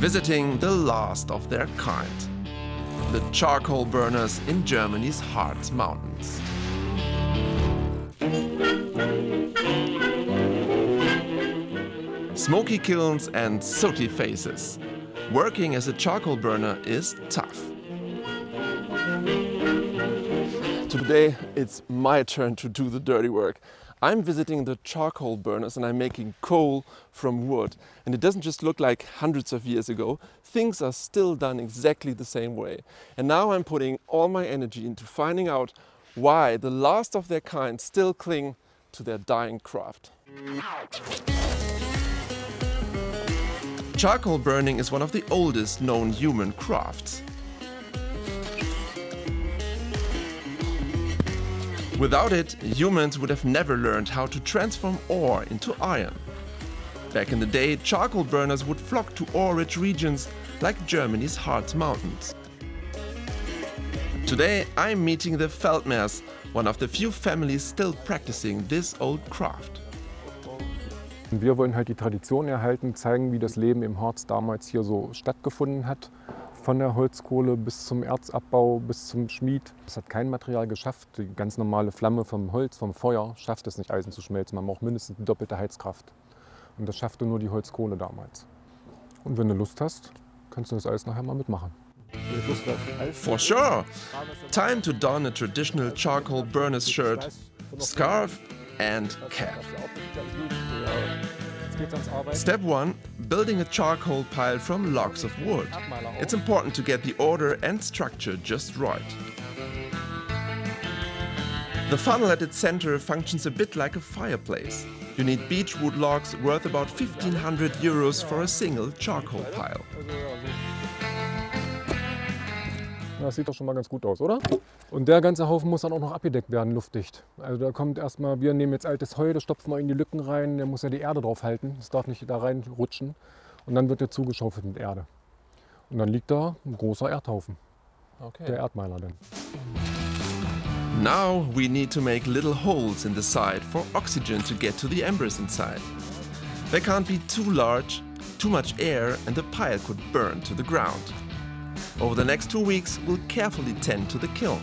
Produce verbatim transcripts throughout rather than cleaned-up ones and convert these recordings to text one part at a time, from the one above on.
visiting the last of their kind, the charcoal burners in Germany's Harz Mountains. Smoky kilns and sooty faces. Working as a charcoal burner is tough. Today it's my turn to do the dirty work. I'm visiting the charcoal burners and I'm making coal from wood. And it doesn't just look like hundreds of years ago. Things are still done exactly the same way. And now I'm putting all my energy into finding out why the last of their kind still cling to their dying craft. Charcoal burning is one of the oldest known human crafts. Without it, humans would have never learned how to transform ore into iron. Back in the day, charcoal burners would flock to ore-rich regions like Germany's Harz Mountains. Today, I'm meeting the Feldmers, one of the few families still practicing this old craft. Wir wollen halt die Tradition erhalten, zeigen, wie das Leben im Harz damals hier so stattgefunden hat. Von der Holzkohle bis zum Erzabbau, bis zum Schmied. Es hat kein Material geschafft. Die ganz normale Flamme vom Holz, vom Feuer, schafft es nicht, Eisen zu schmelzen. Man braucht mindestens eine doppelte Heizkraft. Und das schaffte nur die Holzkohle damals. Und wenn du Lust hast, kannst du das alles nachher mal mitmachen. For sure! Time to don a traditional charcoal burner's shirt, scarf and cap. Step one, building a charcoal pile from logs of wood. It's important to get the order and structure just right. The funnel at its center functions a bit like a fireplace. You need beechwood logs worth about fifteen hundred euros for a single charcoal pile. Das sieht doch schon mal ganz gut aus, oder? Und der ganze Haufen muss dann auch noch abgedeckt werden, luftdicht. Also da kommt erstmal, wir nehmen jetzt altes Heu, das stopfen wir in die Lücken rein, der muss ja die Erde drauf halten, das darf nicht da reinrutschen. Und dann wird der zugeschaufelt mit Erde. Und dann liegt da ein großer Erdhaufen. Okay. Der Erdmeiler dann. Now we need to make little holes in the side for oxygen to get to the embers inside. They can't be too large, too much air, and the pile could burn to the ground. Over the next two weeks, we'll carefully tend to the kiln.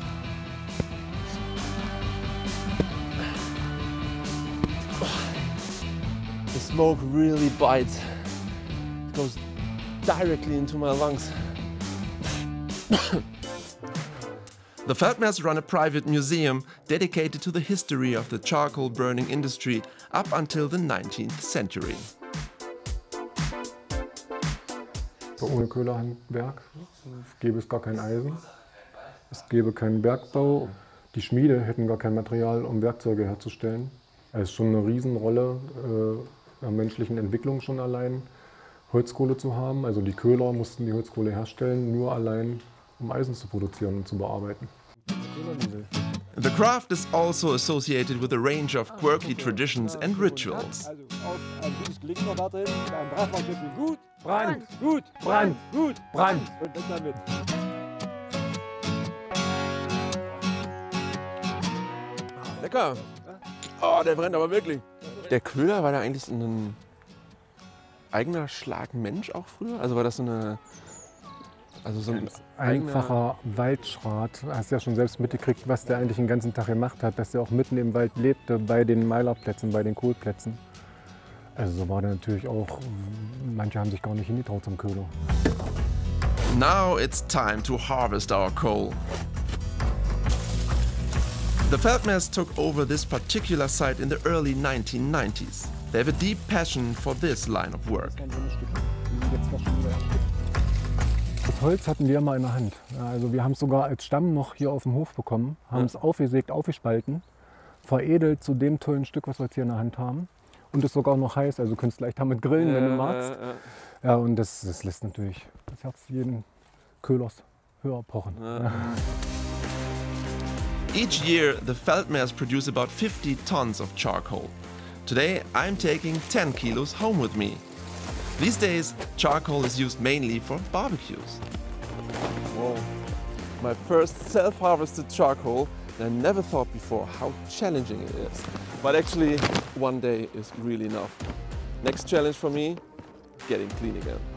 The smoke really bites. It goes directly into my lungs. The Feldmers run a private museum dedicated to the history of the charcoal burning industry up until the nineteenth century. Ohne Köhlerhandwerk gäbe es gar kein Eisen, es gäbe keinen Bergbau, die Schmiede hätten gar kein Material, um Werkzeuge herzustellen. Es ist schon eine Riesenrolle äh, der menschlichen Entwicklung schon allein, Holzkohle zu haben. Also die Köhler mussten die Holzkohle herstellen, nur allein, um Eisen zu produzieren und zu bearbeiten. The craft is also associated with a range of quirky traditions and rituals. Brand, gut, Brand, gut, Brand. Lecker. Oh, der brennt aber wirklich. Der Köhler, war da eigentlich ein eigener Schlag Mensch auch früher? Also war das so eine... Also so ein einfacher Waldschrat, du hast ja schon selbst mitgekriegt, was der eigentlich den ganzen Tag gemacht hat, dass der auch mitten im Wald lebte, bei den Meilerplätzen, bei den Kohlplätzen. Also so war der natürlich auch, manche haben sich gar nicht hingetraut zum Köhler. Now it's time to harvest our coal. The Feldmers took over this particular site in the early nineteen nineties. They have a deep passion for this line of work. Das Holz hatten wir immer in der Hand. Also wir haben es sogar als Stamm noch hier auf dem Hof bekommen, haben es aufgesägt, aufgespalten, veredelt zu dem tollen Stück, was wir jetzt hier in der Hand haben. Und es ist sogar noch heiß, also du könntest gleich damit grillen, wenn du magst. Ja, und das, das lässt natürlich das Herz jeden Köhlers höher pochen. Each year the Feldmers produce about fifty tons of charcoal. Today I'm taking ten kilos home with me. These days, charcoal is used mainly for barbecues. Whoa. My first self-harvested charcoal, and I never thought before how challenging it is. But actually, one day is really enough. Next challenge for me, getting clean again.